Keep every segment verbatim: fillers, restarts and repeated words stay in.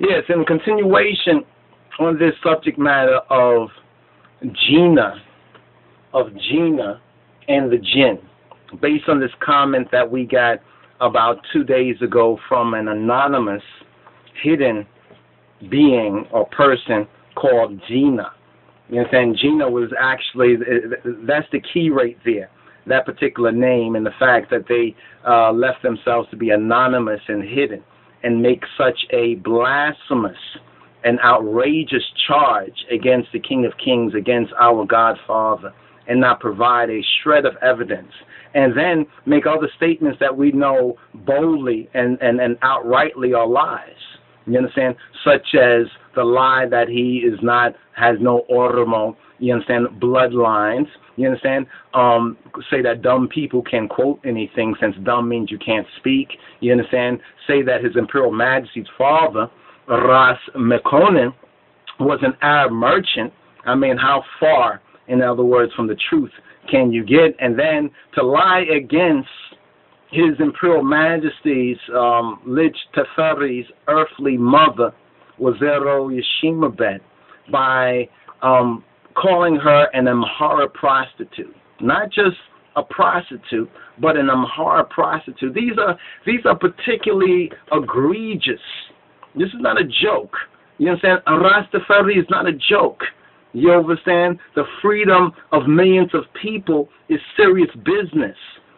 Yes, in continuation on this subject matter of Jeeyna, of Jeeyna and the Jinn, based on this comment that we got about two days ago from an anonymous hidden being or person called Jeeyna. You know what I'm saying? Jeeyna was actually, that's the key right there, that particular name and the fact that they uh, left themselves to be anonymous and hidden and make such a blasphemous and outrageous charge against the King of Kings, against our Godfather, and not provide a shred of evidence, and then make other statements that we know boldly and, and, and outrightly are lies. You understand? Such as the lie that he is not, has no Oromo, you understand, bloodlines, you understand, um, say that dumb people can quote anything since dumb means you can't speak, you understand, say that His Imperial Majesty's father, Ras Mekonnen, was an Arab merchant. I mean, how far, in other words, from the truth can you get? And then to lie against His Imperial Majesty's um, Lich Teferi's earthly mother, Woizero Yeshimebet, by um, calling her an Amhara prostitute. Not just a prostitute, but an Amhara prostitute. These are, these are particularly egregious. This is not a joke. You understand? Rastafari is not a joke. You understand? The freedom of millions of people is serious business.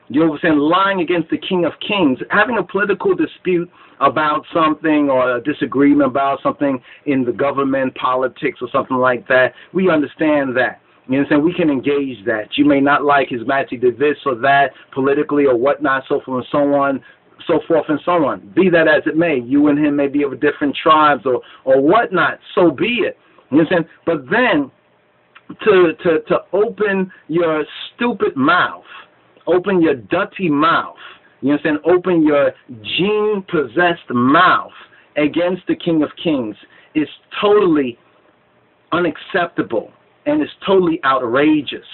You understand? Lying against the King of Kings, having a political dispute about something or a disagreement about something in the government, politics, or something like that, we understand that. You understand? We can engage that. You may not like His Majesty did this or that politically or whatnot, so forth and so on, so forth and so on. Be that as it may, you and him may be of different tribes or, or whatnot, so be it. You understand? But then to, to, to open your stupid mouth, open your dirty mouth, you understand? Open your gene-possessed mouth against the King of Kings is totally unacceptable and is totally outrageous.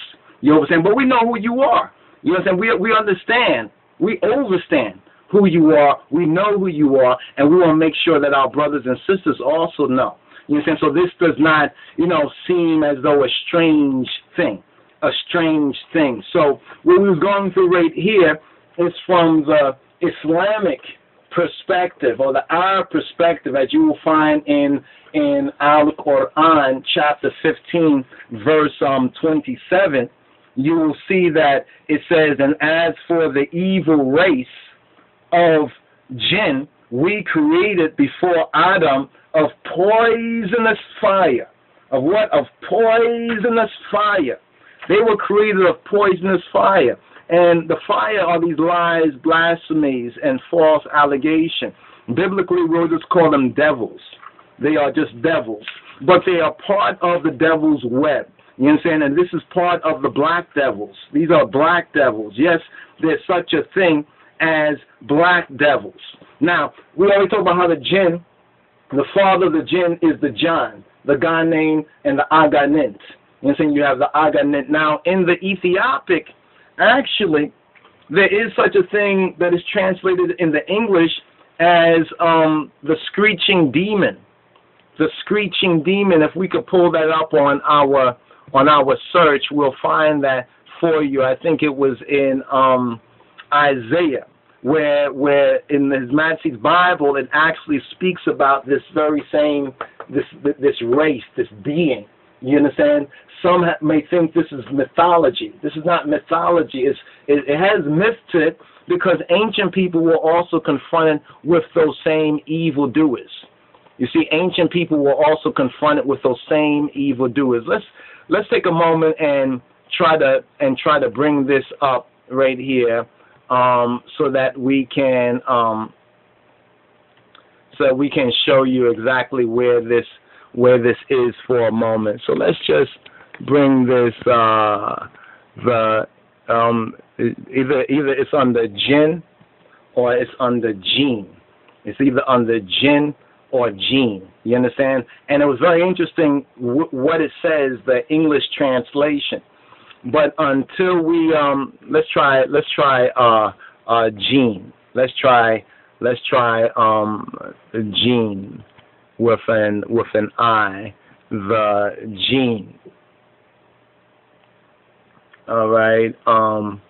You know what I'm saying? But we know who you are. You know what I'm saying? We, we understand. We overstand who you are. We know who you are, and we want to make sure that our brothers and sisters also know. You know what I'm saying? So this does not, you know, seem as though a strange thing. A strange thing. So what we're going through right here is from the Islamic perspective or the Arab perspective, as you will find in in Al Quran, chapter fifteen, verse um twenty-seven. You will see that it says, "And as for the evil race of Jinn, we created before Adam of poisonous fire." Of what? Of poisonous fire. They were created of poisonous fire. And the fire are these lies, blasphemies, and false allegation. Biblically, we'll just call them devils. They are just devils. But they are part of the devil's web. You understand? And this is part of the black devils. These are black devils. Yes, there's such a thing as black devils. Now, we always talk about how the Jinn, the father of the Jinn is the Jaan, the Ganen, and the Aganin. You know what I'm saying? You have the Aganet. Now, in the Ethiopic, actually, there is such a thing that is translated in the English as um, the screeching demon. The screeching demon. If we could pull that up on our on our search, we'll find that for you. I think it was in um, Isaiah, where where in His Matthew's Bible, it actually speaks about this very same this this race, this being. You understand? Some ha may think this is mythology. This is not mythology. It's, it, it has myth to it because ancient people were also confronted with those same evildoers. You see, ancient people were also confronted with those same evildoers. Let's let's take a moment and try to and try to bring this up right here, um, so that we can um, so that we can show you exactly where this. where this is for a moment. So let's just bring this, uh, the, um, either, either it's under Jinn or it's under Jean. It's either under Jinn or Jean. You understand? And it was very interesting w what it says, the English translation. But until we, um, let's try, let's try, uh, uh, Jean. Let's try, let's try, um, Jean. with an with an I, the Jinn. All right, um,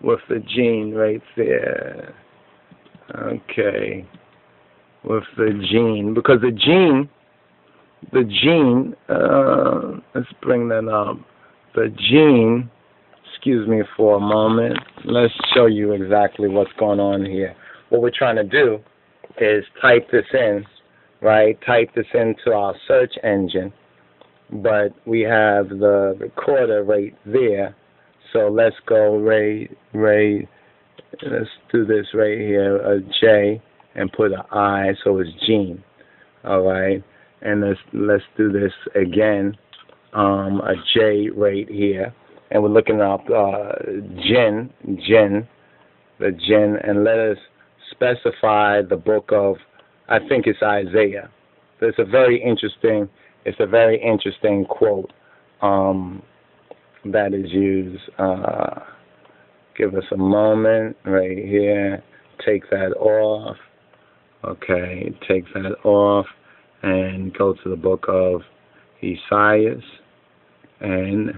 with the Jinn right there. Okay, with the Jinn, because the Jinn, the Jinn. Uh, let's bring that up. The Jinn. Excuse me for a moment. Let's show you exactly what's going on here. What we're trying to do is type this in, right? Type this into our search engine. But we have the recorder right there. So let's go right, right, let's do this right here, a J, and put an I, so it's Jinn. All right? And let's, let's do this again, um, a J right here. And we're looking up uh, Jinn, Jinn, the Jinn, and let us specify the book of, I think it's Isaiah. So it's a very interesting, it's a very interesting quote um, that is used. Uh, give us a moment right here. Take that off. Okay, take that off and go to the book of Isaiah. And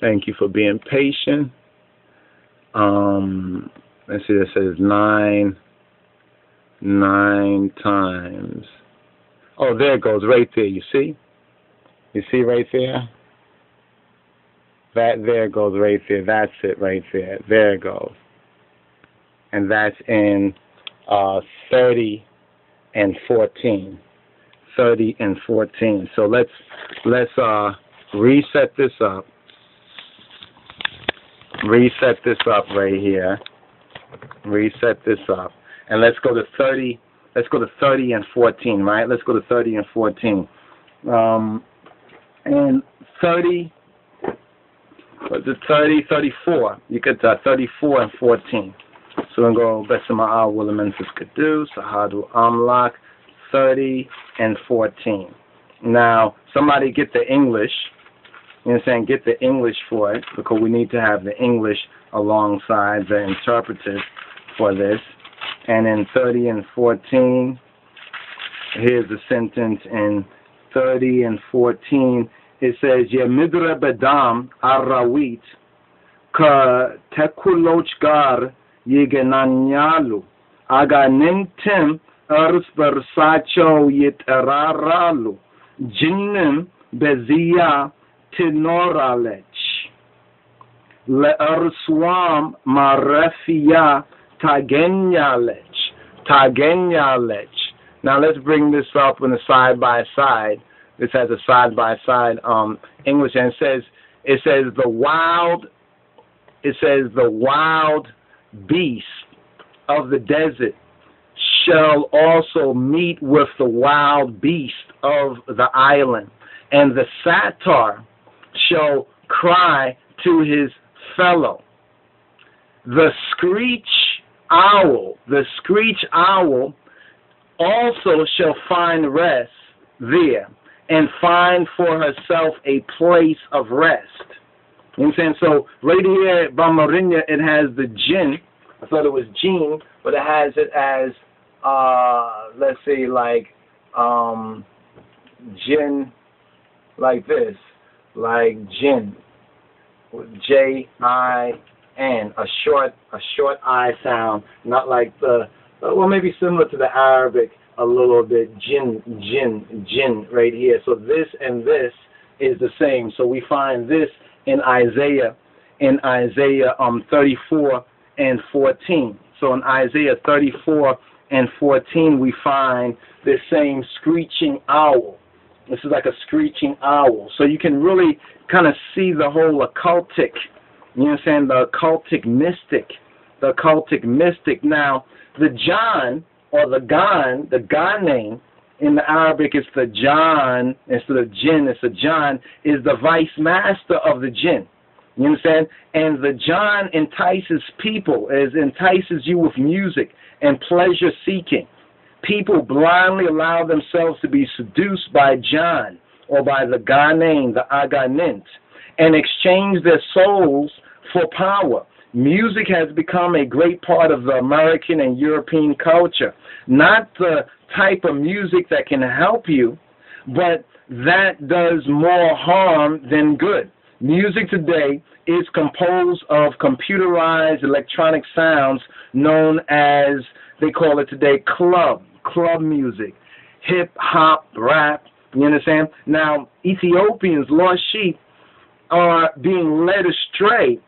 thank you for being patient. Um, let's see, it says nine, nine times. Oh, there it goes, right there, you see? You see right there? That there goes right there, that's it right there, there it goes. And that's in uh, thirty and fourteen. thirty and fourteen, so let's, let's uh, reset this up. Reset this up right here. Reset this up. And let's go to thirty. Let's go to thirty and fourteen, right? Let's go to thirty and fourteen. Um, and thirty, the thirty, thirty-four. You could uh, thirty-four and fourteen. So we're going to go, Besima Al Willimansis Kadu, Sahadu Amlak, thirty and fourteen. Now, somebody get the English. You know what I'm saying? Get the English for it, because we need to have the English alongside the interpreters for this. And in thirty and fourteen, here's the sentence in thirty and fourteen. It says, Yemidre bedam arrawit ka tekulochgar yegenanyalu aganintim ersbersacho yitararalu jinnim bezia Tinoralech Le'erswam Marefia Tagenyalech Tagenyalech. Now let's bring this up in a side by side. This has a side by side um English, and it says it says the wild it says the wild beast of the desert shall also meet with the wild beast of the island, and the satyr shall cry to his fellow. The screech owl, the screech owl also shall find rest there, and find for herself a place of rest. You know what I'm saying? So right here by Marinya, it has the Jinn. I thought it was Jinn, but it has it as, uh, let's see, like um, Jinn, like this, like Jinn, J I N, a short, a short I sound, not like the, well, maybe similar to the Arabic a little bit, Jinn, Jinn, Jinn, right here. So this and this is the same. So we find this in Isaiah, in Isaiah um, thirty-four and fourteen. So in Isaiah thirty-four and fourteen, we find this same screeching owl. This is like a screeching owl. So you can really kind of see the whole occultic, you know what I'm saying, the occultic mystic, the occultic mystic. Now, the Jaan, or the Gan, the Ganen, in the Arabic it's the Jaan, instead of Jinn, it's the Jaan, is the vice master of the Jinn. You understand? And the Jaan entices people, is entices you with music and pleasure seeking. People blindly allow themselves to be seduced by Jaan, or by the Ganen, the Aganint, and exchange their souls for power. Music has become a great part of the American and European culture. Not the type of music that can help you, but that does more harm than good. Music today is composed of computerized electronic sounds known as, they call it today, club, club music, hip-hop, rap, you understand? Now, Ethiopians, lost sheep, are being led astray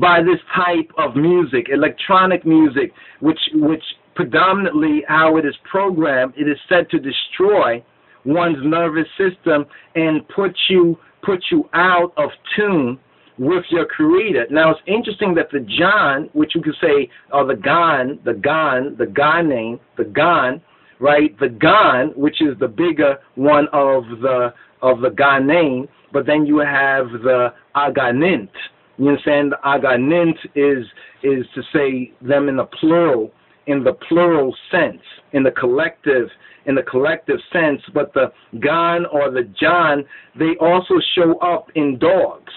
by this type of music, electronic music, which, which predominantly how it is programmed, it is said to destroy one's nervous system and put you, put you out of tune with your creator. Now, it's interesting that the Jaan, which you could say, or the Gan, the Gan, the Ganen, the Gan, right? The Gan, which is the bigger one of the of the Ganen, but then you have the Aganint. You understand? The Aganint is is to say them in the plural, in the plural sense, in the collective, in the collective sense. But the Gan or the Jaan, they also show up in dogs.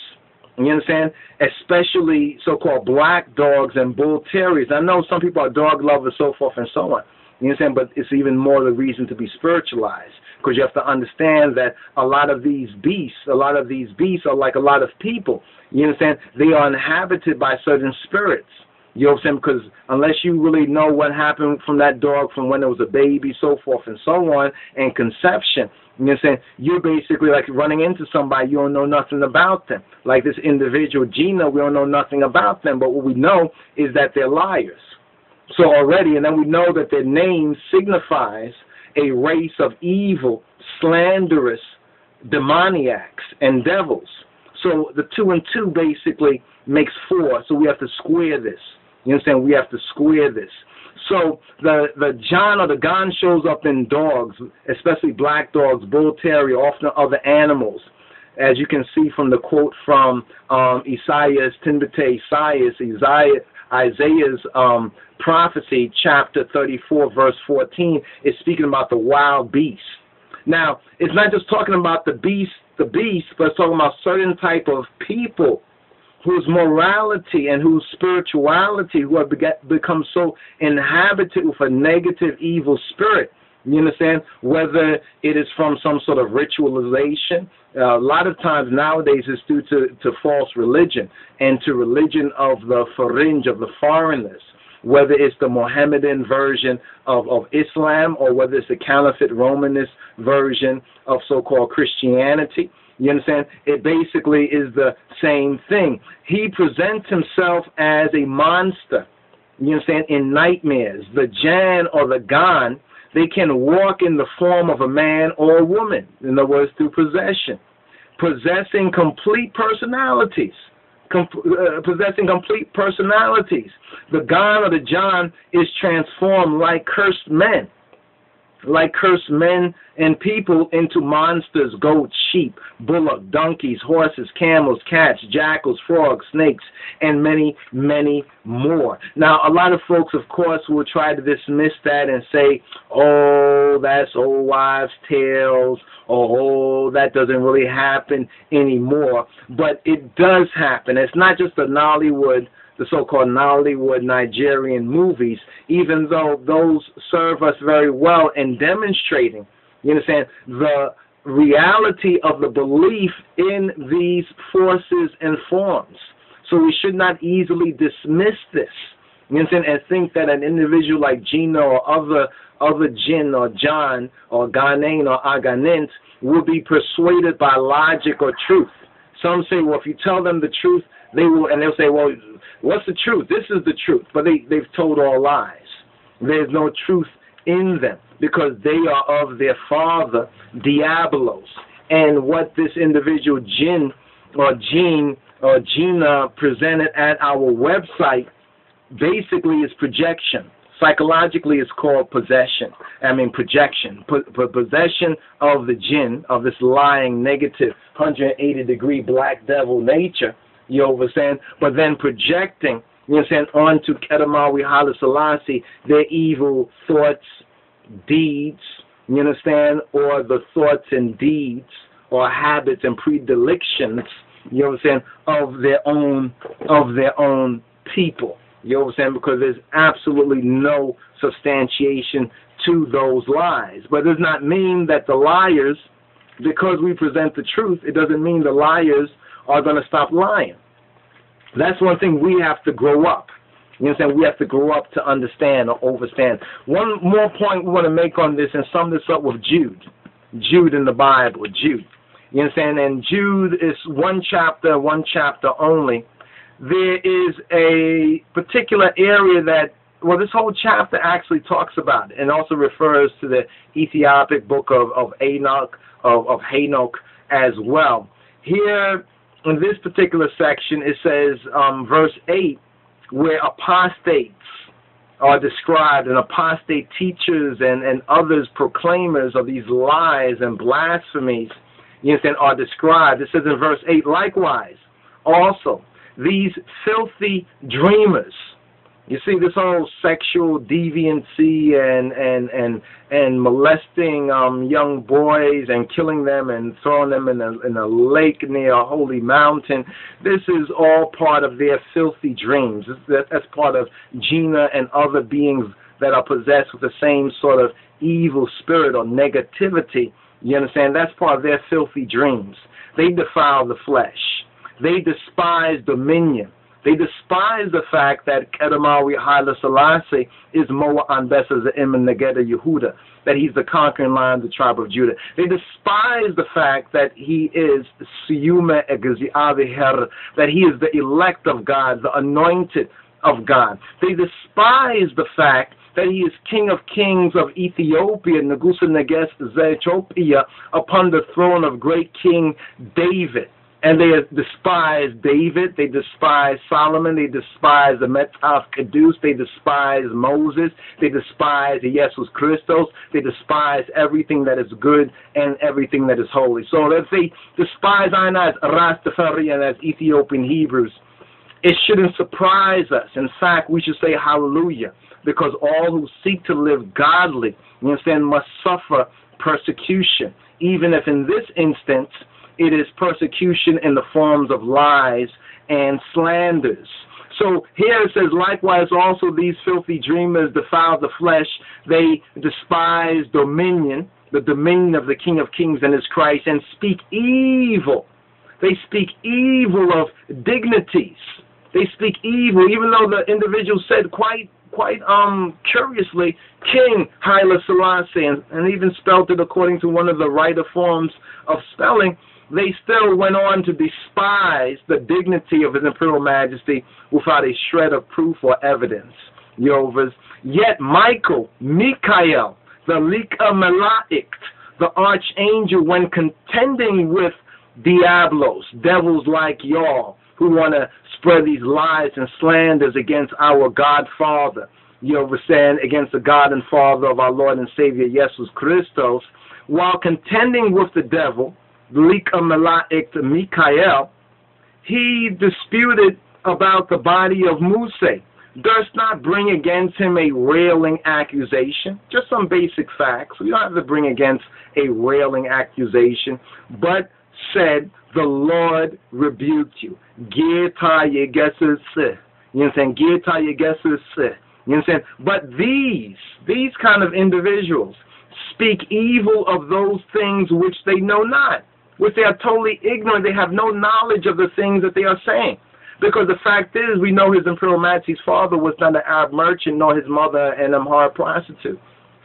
You understand? Especially so-called black dogs and bull terriers. I know some people are dog lovers, so forth and so on. You understand? But it's even more the reason to be spiritualized, because you have to understand that a lot of these beasts, a lot of these beasts are like a lot of people. You understand? They are inhabited by certain spirits. You know what I'm saying? Because unless you really know what happened from that dog from when it was a baby, so forth and so on, and conception, you know what I'm saying? You're basically like running into somebody, you don't know nothing about them. Like this individual, Jeeyna, we don't know nothing about them, but what we know is that they're liars. So already, and then we know that their name signifies a race of evil, slanderous, demoniacs, and devils. So the two and two basically makes four, so we have to square this. You understand? We have to square this. So the, the Jaan or the Gan shows up in dogs, especially black dogs, bull terrier, often other animals, as you can see from the quote from um, Isaiah's Timbete Isaias, Isaiah, Isaiah's um, prophecy, chapter thirty-four, verse fourteen, is speaking about the wild beast. Now, it's not just talking about the beast, the beast, but it's talking about certain type of people whose morality and whose spirituality, who have become so inhabited with a negative, evil spirit, you understand, whether it is from some sort of ritualization. Uh, a lot of times nowadays it's due to, to false religion and to religion of the fringe, of the foreigners, whether it's the Mohammedan version of, of Islam or whether it's the counterfeit Romanist version of so-called Christianity. You understand? It basically is the same thing. He presents himself as a monster, you understand, in nightmares. The Jaan or the Gan, they can walk in the form of a man or a woman, in other words, through possession, possessing complete personalities, com uh, possessing complete personalities. The Gan or the Jaan is transformed like cursed men. Like cursed men and people into monsters, goats, sheep, bullock, donkeys, horses, camels, cats, jackals, frogs, snakes, and many, many more. Now, a lot of folks, of course, will try to dismiss that and say, oh, that's old wives' tales, or oh, that doesn't really happen anymore. But it does happen. It's not just the Nollywood, the so-called Nollywood Nigerian movies, even though those serve us very well in demonstrating, you understand, the reality of the belief in these forces and forms. So we should not easily dismiss this, you understand, and think that an individual like Jeeyna or other, other Jinn or Jaan or Ganen or Aganint will be persuaded by logic or truth. Some say, well, if you tell them the truth, they will, and they'll say, well, what's the truth? This is the truth. But they, they've told all lies. There's no truth in them because they are of their father, Diablos. And what this individual Jinn or Jean or Jeeyna presented at our website basically is projection. Psychologically, it's called possession. I mean, projection. Po possession of the Jinn, of this lying, negative, one hundred eighty degree black devil nature. You understand? But then projecting, you understand, onto Kedemawi Haile Selassie their evil thoughts, deeds, you understand, or the thoughts and deeds or habits and predilections, you understand, of their own of their own people. You understand? Because there's absolutely no substantiation to those lies. But it does not mean that the liars because we present the truth, it doesn't mean the liars are going to stop lying. That's one thing we have to grow up. You understand? We have to grow up to understand or overstand. One more point we want to make on this and sum this up with Jude. Jude in the Bible, Jude. You understand? And Jude is one chapter, one chapter only. There is a particular area that, well, this whole chapter actually talks about it, and also refers to the Ethiopic book of, of Enoch, of, of Hanok as well. Here, in this particular section, it says, um, verse eight, where apostates are described, and apostate teachers and, and others, proclaimers of these lies and blasphemies, you understand, are described. It says in verse eight, likewise, also, these filthy dreamers. You see, this whole sexual deviancy and and and and molesting um, young boys and killing them and throwing them in a in a lake near a holy mountain. This is all part of their filthy dreams. This, that's part of Jeeyna and other beings that are possessed with the same sort of evil spirit or negativity. You understand? That's part of their filthy dreams. They defile the flesh. They despise dominion. They despise the fact that Kedemawi Haile Selassie is Moa Anbesa Za'iman Negeda Yehuda, that he's the conquering lion of the tribe of Judah. They despise the fact that he is Siyuma Egezi Adi Her, that he is the elect of God, the anointed of God. They despise the fact that he is King of Kings of Ethiopia, Negusa Neges Zechopia, upon the throne of great King David. And they despise David, they despise Solomon, they despise the Matthew's Bible, they despise Moses, they despise Jesus Christos, they despise everything that is good and everything that is holy. So if they despise I as Rastafari and as Ethiopian Hebrews, it shouldn't surprise us. In fact, we should say hallelujah, because all who seek to live godly, you understand, must suffer persecution, even if in this instance, it is persecution in the forms of lies and slanders. So here it says, likewise also these filthy dreamers defile the flesh. They despise dominion, the dominion of the King of Kings and his Christ, and speak evil. They speak evil of dignities. They speak evil, even though the individual said quite Quite um, curiously, King Haile Selassie, and, and even spelled it according to one of the writer forms of spelling, they still went on to despise the dignity of His Imperial Majesty without a shred of proof or evidence. Yovas. Yet Michael, Mikael, the Likamelaic, the archangel, when contending with Diablos, devils like y'all, who want to spread these lies and slanders against our Godfather, you know what I'm saying, against the God and Father of our Lord and Savior, Jesus Christos, while contending with the devil, Likamelaic Mikael, he disputed about the body of Musa, durst not bring against him a railing accusation, just some basic facts, we don't have to bring against a railing accusation, but said, the Lord rebuked you. You understand? You understand? But these, these kind of individuals speak evil of those things which they know not, which they are totally ignorant. They have no knowledge of the things that they are saying. Because the fact is, we know His Imperial Majesty's father was not an Arab merchant, nor his mother an Amharic prostitute.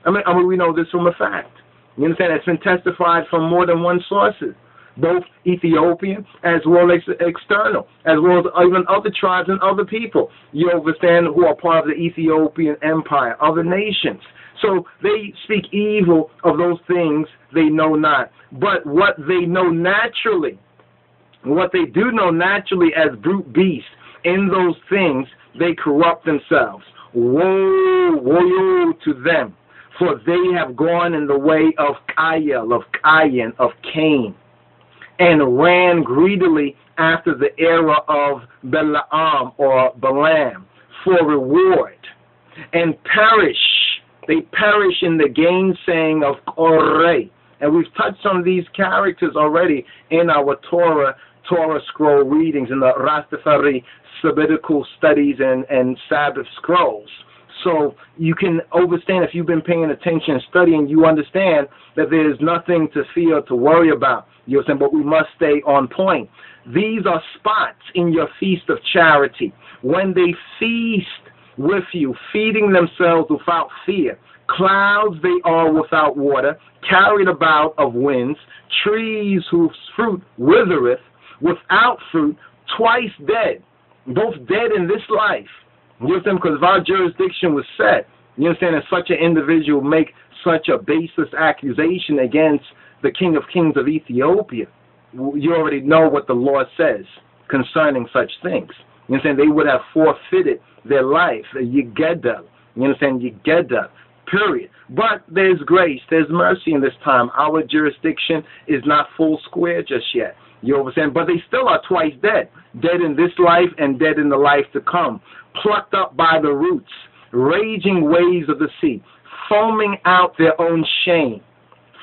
I mean, I mean, we know this from a fact. You understand? It's been testified from more than one sources, both Ethiopian as well as external, as well as even other tribes and other people, you understand, who are part of the Ethiopian Empire, other nations. So they speak evil of those things they know not. But what they know naturally, what they do know naturally as brute beasts, in those things they corrupt themselves. Woe, woe to them, for they have gone in the way of Kael, of Kayan, of Cain, and ran greedily after the era of Bela'am or Balaam for reward, and perish. They perish in the gainsaying of Koray. And we've touched on these characters already in our Torah, Torah scroll readings, in the Rastafari sabbatical studies and, and Sabbath scrolls. So you can understand, if you've been paying attention and studying, you understand that there is nothing to fear, to worry about. You know, but we must stay on point. These are spots in your feast of charity. When they feast with you, feeding themselves without fear, clouds they are without water, carried about of winds, trees whose fruit withereth, without fruit, twice dead, both dead in this life. You understand? Because if our jurisdiction was set, you understand, that such an individual make such a baseless accusation against the King of Kings of Ethiopia, you already know what the law says concerning such things. You understand? They would have forfeited their life, Yegeda. You understand? Yegeda. Period. But there's grace, there's mercy in this time. Our jurisdiction is not full square just yet. You understand? But they still are twice dead. Dead in this life and dead in the life to come. Plucked up by the roots. Raging waves of the sea. Foaming out their own shame.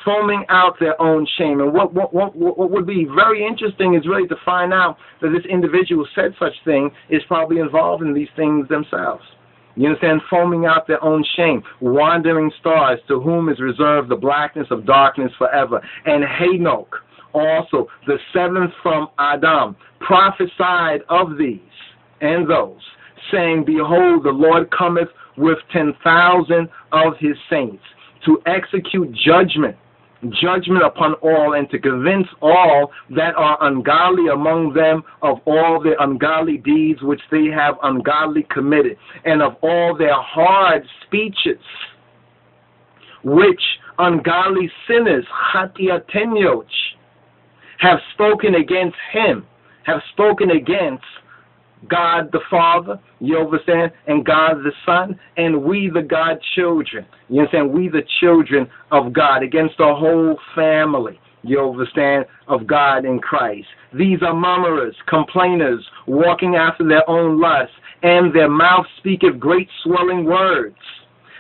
Foaming out their own shame. And what, what, what, what would be very interesting is really to find out that this individual said such thing is probably involved in these things themselves. You understand? Foaming out their own shame. Wandering stars, to whom is reserved the blackness of darkness forever. And Hanok, also the seventh from Adam, prophesied of these and those, saying, behold, the Lord cometh with ten thousand of his saints, to execute judgment, judgment upon all, and to convince all that are ungodly among them of all their ungodly deeds which they have ungodly committed, and of all their hard speeches, which ungodly sinners, Chatiatenyoch, have spoken against him, have spoken against God the Father, you understand, and God the Son, and we the God children, you understand, we the children of God, against the whole family, you understand, of God in Christ. These are murmurers, complainers, walking after their own lusts, and their mouth speaketh great swelling words,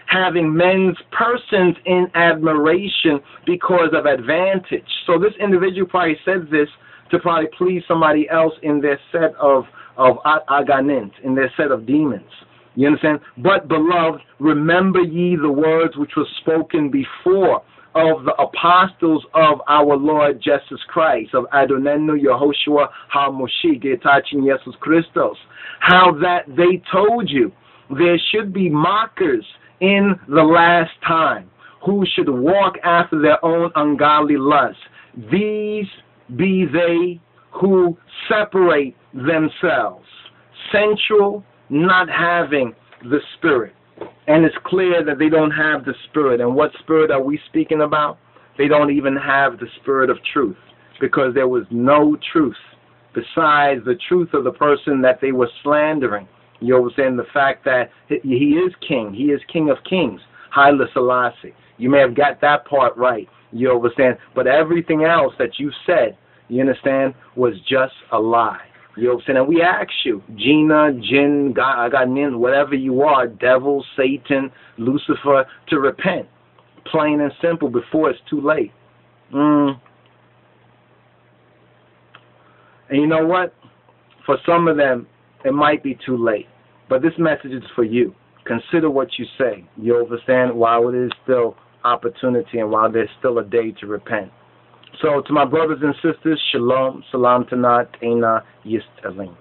having men's persons in admiration because of advantage. So this individual probably said this to probably please somebody else in their set of of Aganins, in their set of demons. You understand? But, beloved, remember ye the words which were spoken before of the apostles of our Lord Jesus Christ, of Adonenu Yehoshua HaMoshi, Getachin Jesus Christos, how that they told you there should be mockers in the last time, who should walk after their own ungodly lusts. These be they who separate themselves, sensual, not having the Spirit. And it's clear that they don't have the Spirit. And what Spirit are we speaking about? They don't even have the Spirit of truth, because there was no truth besides the truth of the person that they were slandering. You understand the fact that he is king. He is King of Kings, Haile Selassie. You may have got that part right. You understand? But everything else that you said, you understand, was just a lie. You understand? And we ask you, Jeeyna, Jinn, Ganen, whatever you are, devil, Satan, Lucifer, to repent. Plain and simple, before it's too late. Mm. And you know what? For some of them, it might be too late. But this message is for you. Consider what you say. You understand? While it is still opportunity and while there's still a day to repent. So to my brothers and sisters, shalom, salam tanat, ena, yist, alim.